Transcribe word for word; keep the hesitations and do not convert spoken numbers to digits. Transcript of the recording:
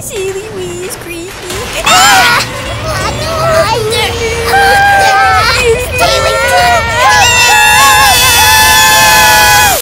easily